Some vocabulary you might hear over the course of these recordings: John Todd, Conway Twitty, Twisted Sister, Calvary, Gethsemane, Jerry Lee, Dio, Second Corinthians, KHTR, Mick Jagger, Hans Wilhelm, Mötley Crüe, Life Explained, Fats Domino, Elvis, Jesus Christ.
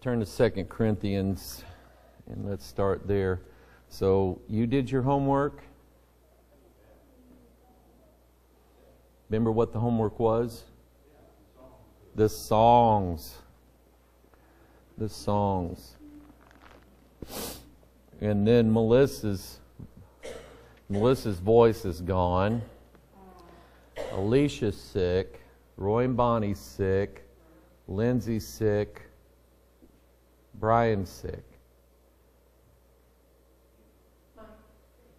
turn to Second Corinthians, and let's start there. So, you did your homework? Remember what the homework was? The songs. The songs. And then Melissa's voice is gone. Alicia's sick. Roy and Bonnie's sick. Lindsay's sick. Brian's sick.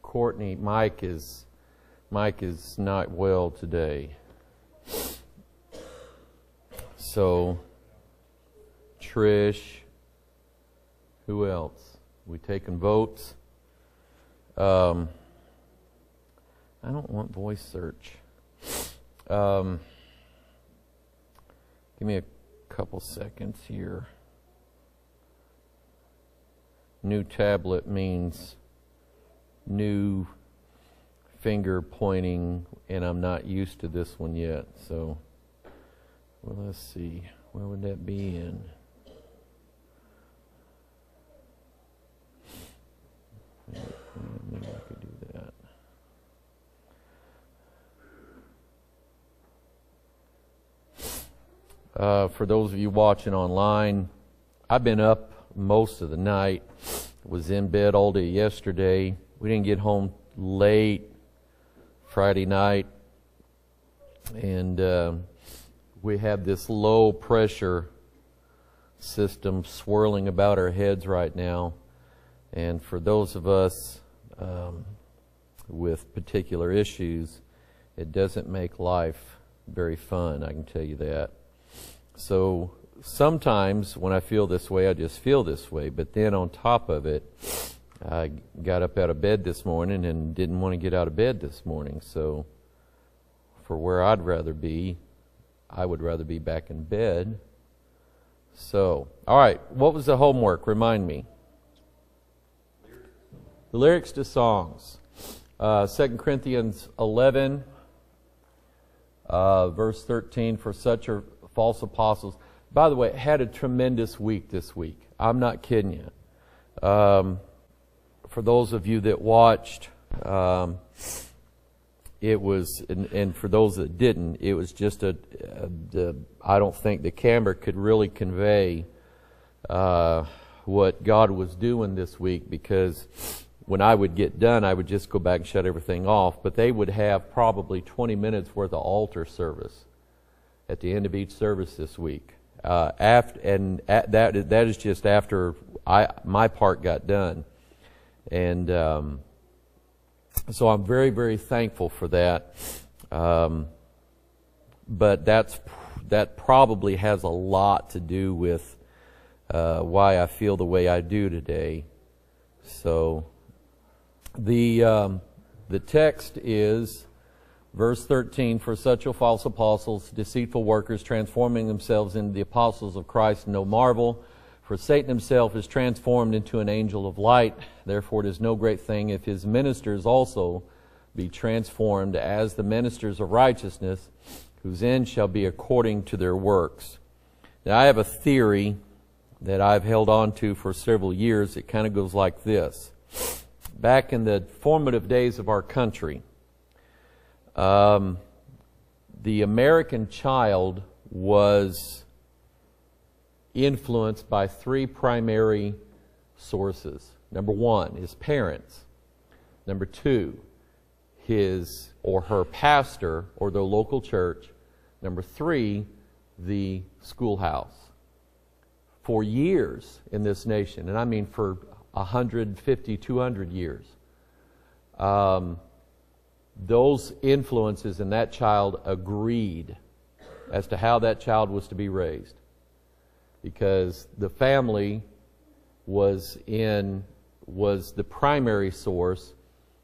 Courtney, Mike is not well today. So, Trish, who else? We taking votes? I don't want voice search. Give me a couple seconds here. New tablet means new finger pointing, and I'm not used to this one yet, so well, let's see, where would that be in? Maybe I could do that. For those of you watching online, I've been up most of the night, was in bed all day yesterday. We didn't get home late Friday night, and we have this low pressure system swirling about our heads right now. And for those of us with particular issues, it doesn't make life very fun, I can tell you that. So sometimes when I feel this way, I just feel this way. But then on top of it, I got up out of bed this morning and didn't want to get out of bed this morning. So for where I'd rather be, I would rather be back in bed. So, all right, what was the homework? Remind me. The lyrics to songs. 2 Corinthians 11, verse 13, for such are false apostles. By the way, I had a tremendous week this week. I'm not kidding you. For those of you that watched, it was, and for those that didn't, it was just I don't think the camera could really convey what God was doing this week, because when I would get done, I would just go back and shut everything off. But they would have probably 20 minutes worth of altar service at the end of each service this week. That is just after my part got done. And so I'm very, very thankful for that. But that probably has a lot to do with why I feel the way I do today. So the text is verse 13, for such are false apostles, deceitful workers, transforming themselves into the apostles of Christ, no marvel. For Satan himself is transformed into an angel of light. Therefore it is no great thing if his ministers also be transformed as the ministers of righteousness, whose end shall be according to their works. Now I have a theory that I've held on to for several years. It kind of goes like this. Back in the formative days of our country, the American child was influenced by three primary sources. Number one, his parents. Number two, his or her pastor or their local church. Number three, the schoolhouse. For years in this nation, and I mean for 150, 200 years, those influences in that child agreed as to how that child was to be raised, because the family was the primary source.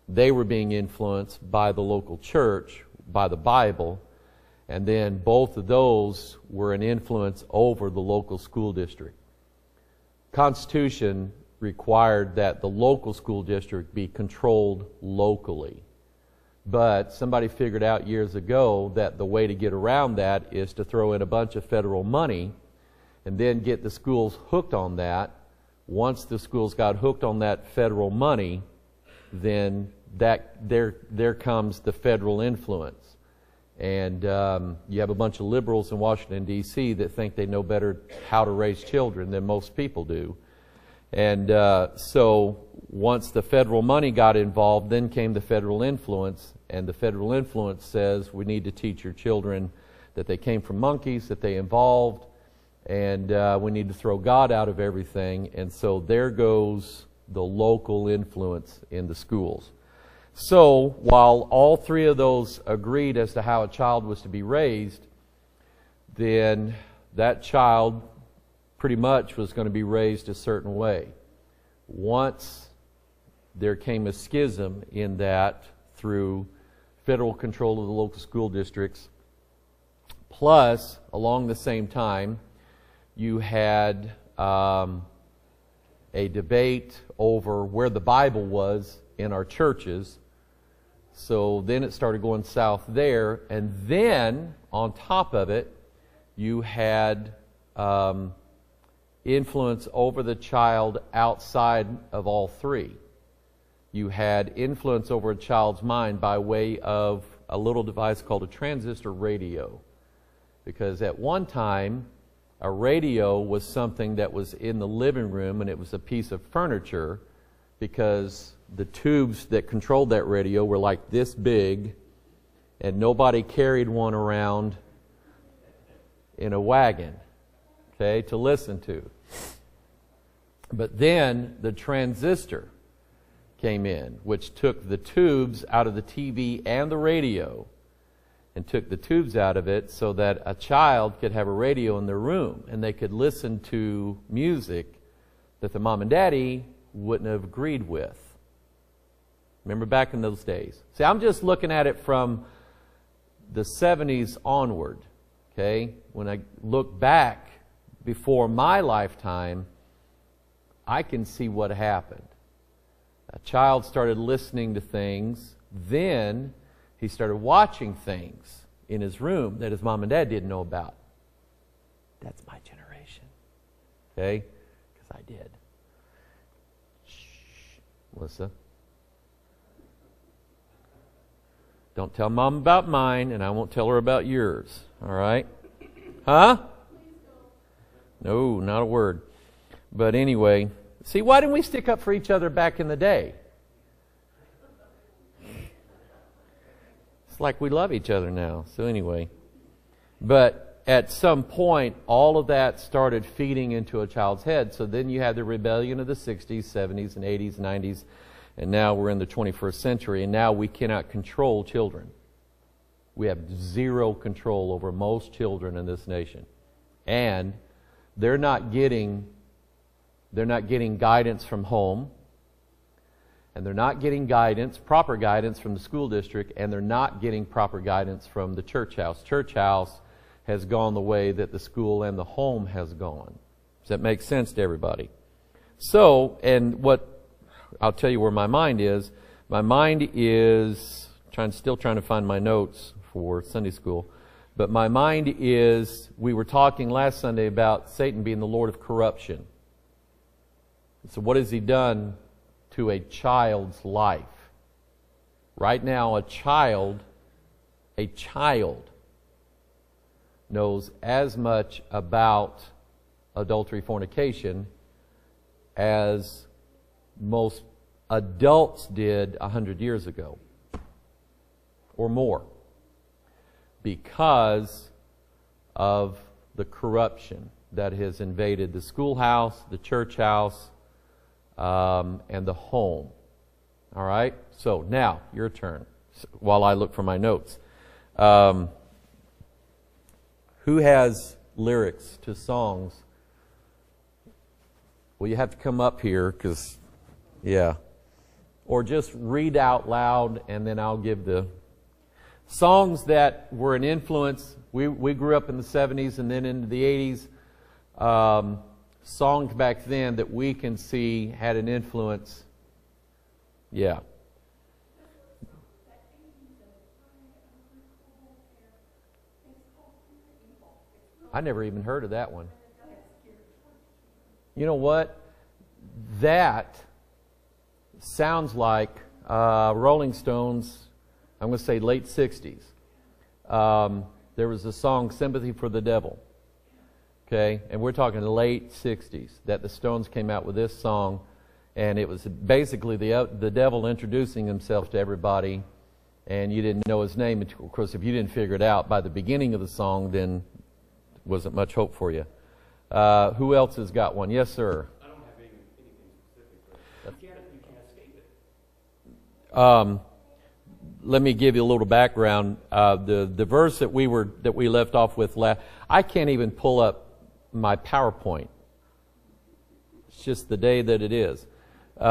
They were being influenced by the local church, by the Bible, and then both of those were an influence over the local school district. Constitution required that the local school district be controlled locally. But somebody figured out years ago that the way to get around that is to throw in a bunch of federal money and then get the schools hooked on that. Once the schools got hooked on that federal money, then that there comes the federal influence. And you have a bunch of liberals in Washington, D.C. that think they know better how to raise children than most people do. And so once the federal money got involved, then came the federal influence. And the federal influence says we need to teach your children that they came from monkeys, that they evolved, and we need to throw God out of everything. And so there goes the local influence in the schools. So while all three of those agreed as to how a child was to be raised, then that child pretty much was going to be raised a certain way. Once there came a schism in that through federal control of the local school districts, plus along the same time you had a debate over where the Bible was in our churches. So then it started going south there, and then on top of it you had influence over the child outside of all three. You had influence over a child's mind by way of a little device called a transistor radio, because at one time a radio was something that was in the living room, and it was a piece of furniture because the tubes that controlled that radio were like this big, and nobody carried one around in a wagon, okay, to listen to. But then the transistor came in, which took the tubes out of the TV and the radio, and took the tubes out of it so that a child could have a radio in their room and they could listen to music that the mom and daddy wouldn't have agreed with. Remember back in those days. See, I'm just looking at it from the 70s onward, okay? When I look back before my lifetime, I can see what happened. A child started listening to things, then he started watching things in his room that his mom and dad didn't know about. That's my generation, okay? Because I did. Shh, Melissa. Don't tell mom about mine, and I won't tell her about yours. All right? Huh? No, not a word. But anyway, see, why didn't we stick up for each other back in the day? It's like we love each other now. So anyway. But at some point, all of that started feeding into a child's head. So then you had the rebellion of the 60s, 70s, and 80s, 90s. And now we're in the 21st century, and now we cannot control children. We have zero control over most children in this nation. And they're not getting guidance from home, and they're not getting guidance, proper guidance from the school district, and they're not getting proper guidance from the church house. Church house has gone the way that the school and the home has gone. Does that make sense to everybody? So, and what I'll tell you where my mind is. My mind is still trying to find my notes for Sunday school. But my mind is, we were talking last Sunday about Satan being the lord of corruption. So what has he done to a child's life? Right now, a child knows as much about adultery, fornication as most adults did 100 years ago or more, because of the corruption that has invaded the schoolhouse, the church house, and the home. All right? So now, your turn, while I look for my notes. Who has lyrics to songs? Well, you have to come up here, because... yeah. Or just read out loud, and then I'll give the songs that were an influence. We grew up in the 70s and then into the 80s. Songs back then that we can see had an influence. Yeah. I never even heard of that one. you know what? That sounds like Rolling Stones, I'm going to say late 60s. There was a song, Sympathy for the Devil. Okay, and we're talking late 60s, that the Stones came out with this song, and it was basically the devil introducing himself to everybody, and you didn't know his name. And of course, if you didn't figure it out by the beginning of the song, then wasn't much hope for you. Who else has got one? Yes, sir. I don't have anything specific, but you can't escape it. Let me give you a little background. The verse that we left off with last, I can't even pull up my PowerPoint. It's just the day that it is. Be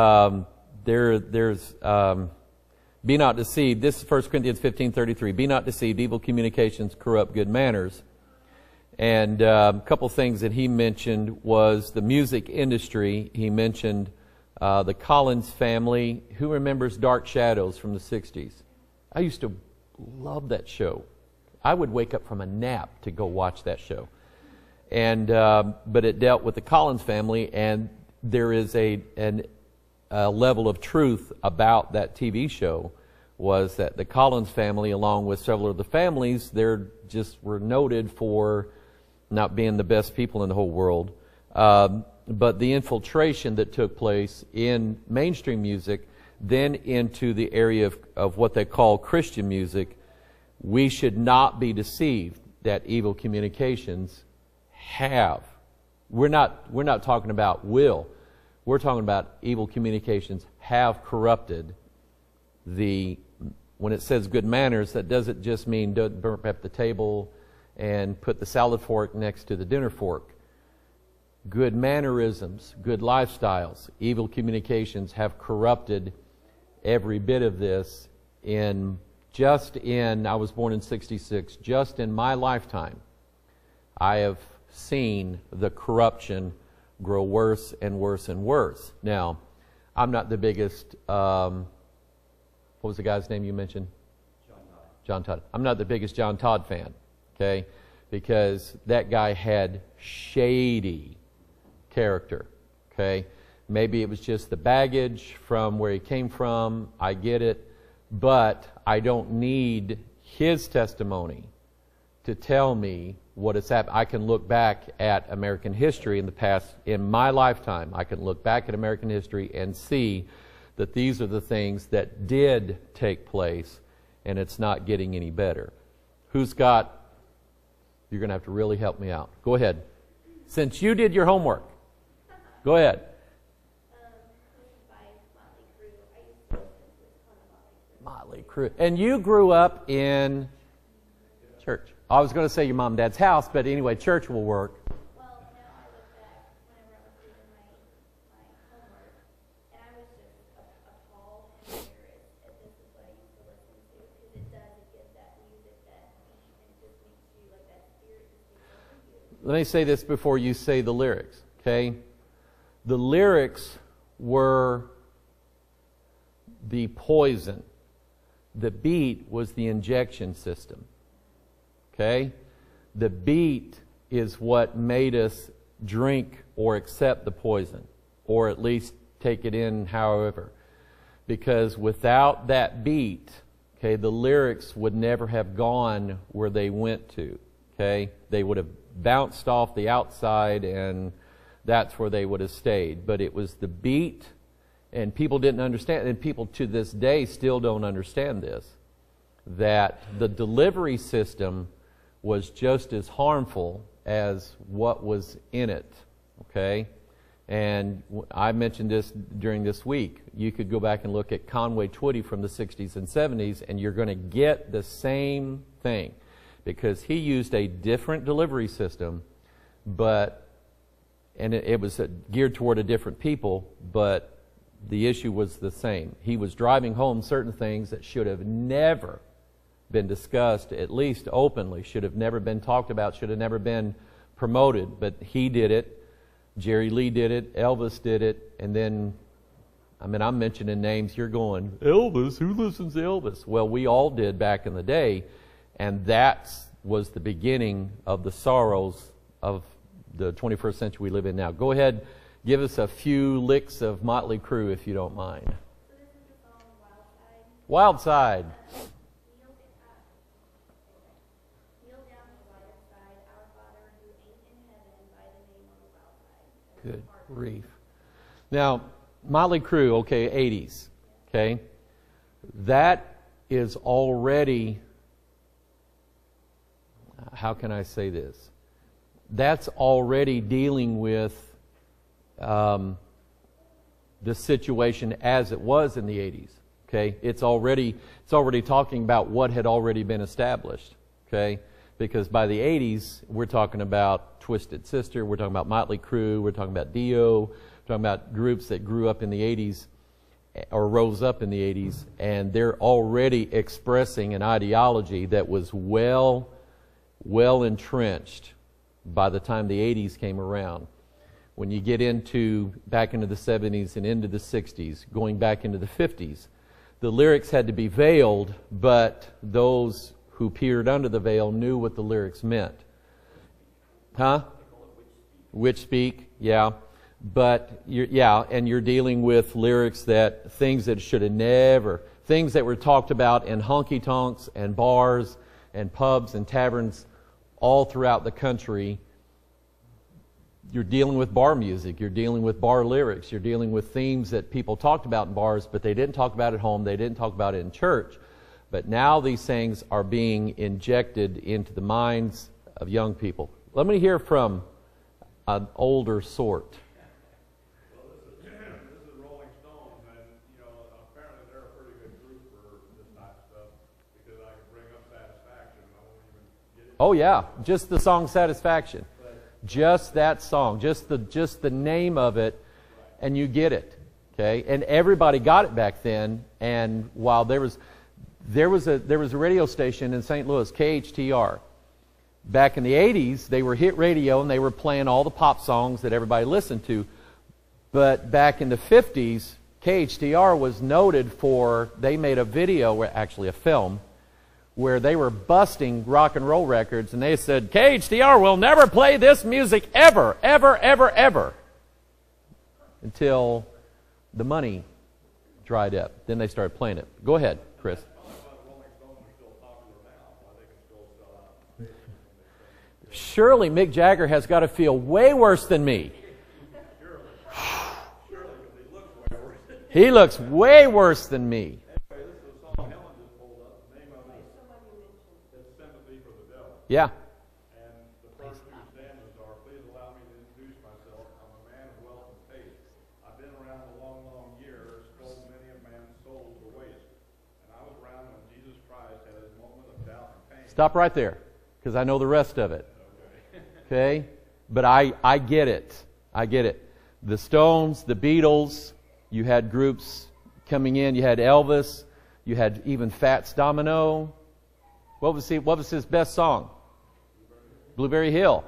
not deceived. This is 1 Corinthians 15:33. Be not deceived. Evil communications corrupt good manners. And a couple things that he mentioned was the music industry. He mentioned the Collins family. Who remembers Dark Shadows from the 60s? I used to love that show. I would wake up from a nap to go watch that show. And but it dealt with the Collins family, and there is a level of truth about that TV show, was that the Collins family, along with several of the families, they're just were noted for not being the best people in the whole world. But the infiltration that took place in mainstream music, then into the area of what they call Christian music, we should not be deceived that evil communications have. We're not talking about will. We're talking about evil communications have corrupted the. When it says good manners, that doesn't just mean don't burn up the table and put the salad fork next to the dinner fork. Good mannerisms, good lifestyles, evil communications have corrupted every bit of this I was born in 66, just in my lifetime. I have seen the corruption grow worse and worse and worse. Now, I'm not the biggest, what was the guy's name you mentioned? John Todd. John Todd. I'm not the biggest John Todd fan, okay, because that guy had shady character, okay. Maybe it was just the baggage from where he came from, I get it, but I don't need his testimony to tell me what has happened. I can look back at American history in the past, in my lifetime, I can look back at American history and see that these are the things that did take place, and it's not getting any better. Who's got, you're going to have to really help me out. Go ahead. Since you did your homework, go ahead. Mötley Crüe. And you grew up in church. I was going to say your mom and dad's house, but anyway, church will work. Well, no, I look back whenever I was doing my homework, and I was just appalled and curious that this is what I used to listen to, because it does, it gives that music that just makes you like that spirit. Let me say this before you say the lyrics, okay? The lyrics were the poison. The beat was the injection system. Okay? The beat is what made us drink or accept the poison, or at least take it in however. Because without that beat, okay, the lyrics would never have gone where they went to. Okay? They would have bounced off the outside, and that's where they would have stayed. But it was the beat, and people didn't understand, and people to this day still don't understand this, that the delivery system was just as harmful as what was in it, okay? And I mentioned this during this week. You could go back and look at Conway Twitty from the 60s and 70s, and you're going to get the same thing, because he used a different delivery system, but, and it was geared toward a different people, but the issue was the same. He was driving home certain things that should have never been discussed, at least openly, should have never been talked about, should have never been promoted, but he did it, Jerry Lee did it, Elvis did it, and then, I mean, I'm mentioning names, you're going, Elvis, who listens to Elvis? Well, we all did back in the day, and that was the beginning of the sorrows of the 21st century we live in now. Go ahead, Give us a few licks of Mötley Crüe, if you don't mind. So this is the song Wild Side. Kneel down the wild side, our Father who art in heaven, by the name of the wild side. Good grief. Now, Mötley Crüe, okay, 80s, okay? That is already, how can I say this? That's already dealing with the situation as it was in the 80s, okay? It's already talking about what had already been established, okay? Because by the 80s, we're talking about Twisted Sister, we're talking about Mötley Crüe, we're talking about Dio, talking about groups that grew up in the 80s or rose up in the 80s, and they're already expressing an ideology that was well entrenched by the time the 80s came around. When you get back into the 70s and into the 60s, going back into the 50s, the lyrics had to be veiled, but those who peered under the veil knew what the lyrics meant. Huh? Witch speak, yeah. But, you're dealing with lyrics that, things that should have never, things that were talked about in honky-tonks and bars and pubs and taverns all throughout the country. You're dealing with bar music, you're dealing with bar lyrics, you're dealing with themes that people talked about in bars, but they didn't talk about at home, they didn't talk about it in church. But now these things are being injected into the minds of young people. Let me hear from an older sort. Oh yeah, just the song Satisfaction. Just that song, just the name of it, and you get it. Okay? And everybody got it back then, and while there was a radio station in St. Louis, KHTR. Back in the 80s, they were hit radio and they were playing all the pop songs that everybody listened to. But back in the 50s, KHTR was noted for, they made a video, actually a film, where they were busting rock and roll records, and they said, KHTR will never play this music ever, ever, ever, ever, until the money dried up. Then they started playing it. Go ahead, Chris. Surely Mick Jagger has got to feel way worse than me. He looks way worse than me. Yeah. And the first two stanzas are, please allow me to introduce myself. I'm a man of wealth and taste. I've been around a long, long years, sold many of man's souls to waste. And I was around when Jesus Christ had his moment of doubt and pain. Stop right there, because I know the rest of it. Okay? Okay? But I get it. I get it. The Stones, the Beatles, you had groups coming in. You had Elvis. You had even Fats Domino. What was his best song? Blueberry Hill.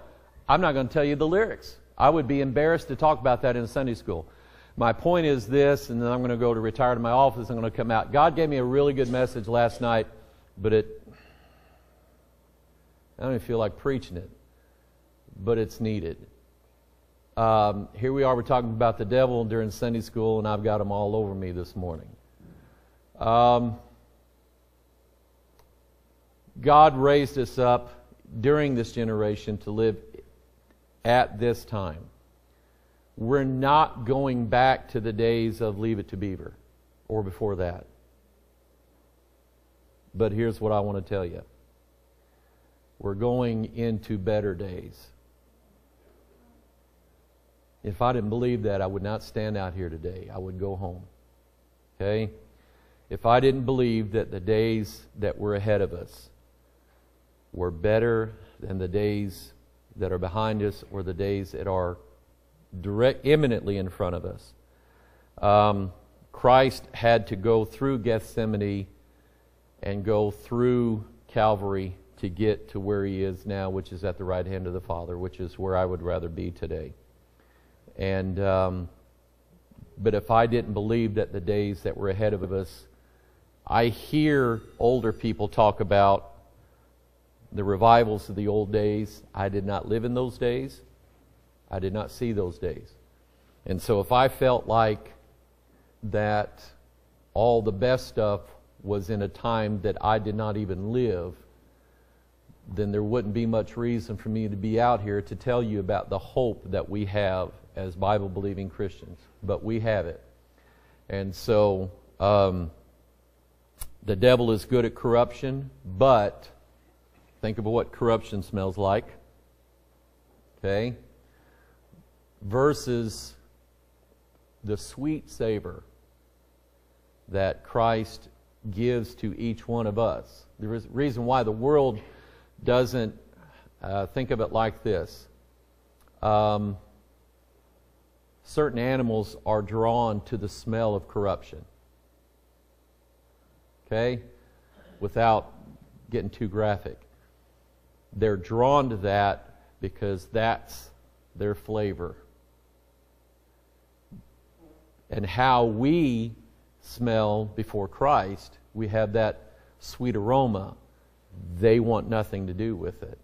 I'm not going to tell you the lyrics. I would be embarrassed to talk about that in Sunday school. My point is this, and then I'm going to go to retire to my office. I'm going to come out. God gave me a really good message last night, but I don't even feel like preaching it, but it's needed. Here we are, we're talking about the devil during Sunday school, and I've got him all over me this morning. God raised us up during this generation to live at this time. We're not going back to the days of Leave It to Beaver or before that. But here's what I want to tell you. We're going into better days. If I didn't believe that, I would not stand out here today. I would go home. Okay? If I didn't believe that the days that were ahead of us were better than the days that are behind us or the days that are imminently in front of us. Christ had to go through Gethsemane and go through Calvary to get to where he is now, which is at the right hand of the Father, which is where I would rather be today. And but if I didn't believe that the days that were ahead of us, I hear older people talk about the revivals of the old days. I did not live in those days. I did not see those days. And so if I felt like that all the best stuff was in a time that I did not even live, then there wouldn't be much reason for me to be out here to tell you about the hope that we have as Bible-believing Christians. But we have it. And so the devil is good at corruption, but think about what corruption smells like. Okay? Versus the sweet savor that Christ gives to each one of us. There is a reason why the world doesn't think of it like this. Certain animals are drawn to the smell of corruption. Okay? Without getting too graphic. They're drawn to that because that's their flavor. And how we smell before Christ, we have that sweet aroma. They want nothing to do with it.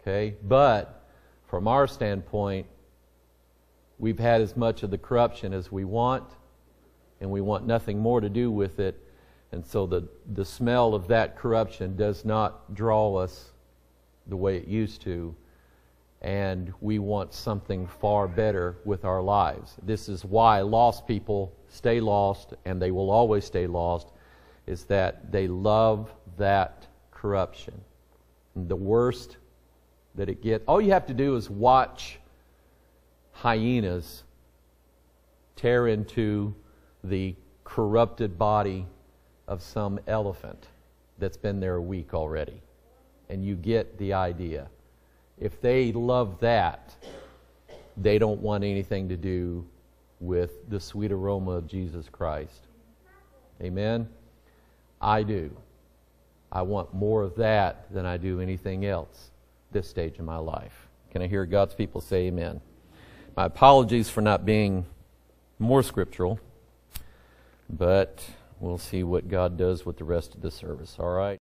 Okay? But from our standpoint, we've had as much of the corruption as we want, and we want nothing more to do with it. And so the smell of that corruption does not draw us the way it used to, and we want something far better with our lives. This is why lost people stay lost, and they will always stay lost, is that they love that corruption. And the worst that it gets, all you have to do is watch hyenas tear into the corrupted body of some elephant that's been there a week already. And you get the idea. If they love that, they don't want anything to do with the sweet aroma of Jesus Christ. Amen? I do. I want more of that than I do anything else this stage in my life. Can I hear God's people say amen? My apologies for not being more scriptural, but we'll see what God does with the rest of the service, all right?